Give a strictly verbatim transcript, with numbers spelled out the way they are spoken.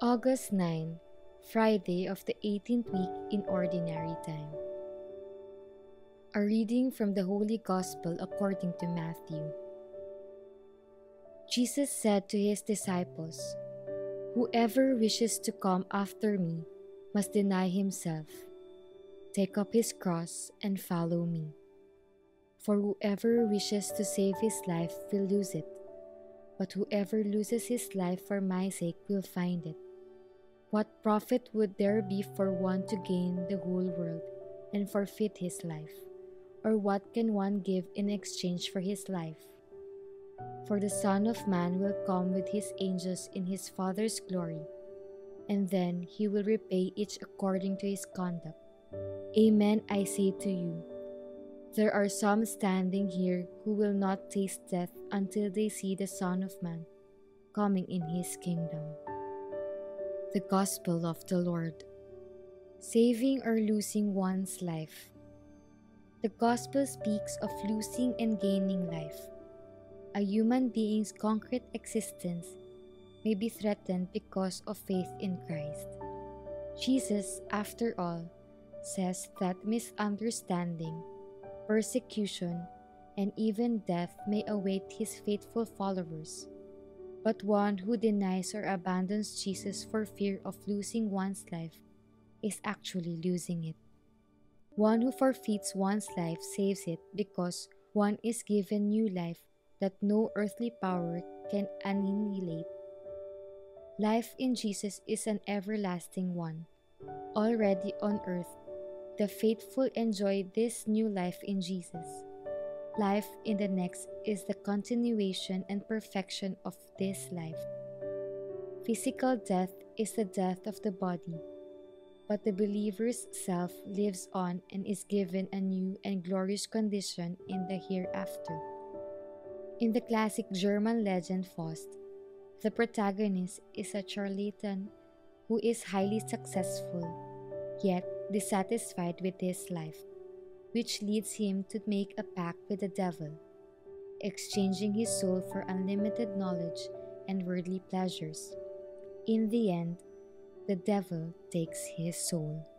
August ninth, Friday of the eighteenth week in Ordinary Time. A reading from the Holy Gospel according to Matthew. Jesus said to his disciples, "Whoever wishes to come after me must deny himself, take up his cross, and follow me. For whoever wishes to save his life will lose it, but whoever loses his life for my sake will find it. What profit would there be for one to gain the whole world and forfeit his life? Or what can one give in exchange for his life? For the Son of Man will come with his angels in his Father's glory, and then he will repay each according to his conduct. Amen, I say to you, there are some standing here who will not taste death until they see the Son of Man coming in his kingdom." The Gospel of the Lord. Saving or losing one's life. The Gospel speaks of losing and gaining life. A human being's concrete existence may be threatened because of faith in Christ. Jesus, after all, says that misunderstanding, persecution, and even death may await his faithful followers. But one who denies or abandons Jesus for fear of losing one's life is actually losing it. One who forfeits one's life saves it because one is given new life that no earthly power can annihilate. Life in Jesus is an everlasting one. Already on earth, the faithful enjoy this new life in Jesus. Life in the next is the continuation and perfection of this life. Physical death is the death of the body, but the believer's self lives on and is given a new and glorious condition in the hereafter. In the classic German legend Faust, the protagonist is a charlatan who is highly successful, yet dissatisfied with his life, which leads him to make a pact with the devil, exchanging his soul for unlimited knowledge and worldly pleasures. In the end, the devil takes his soul.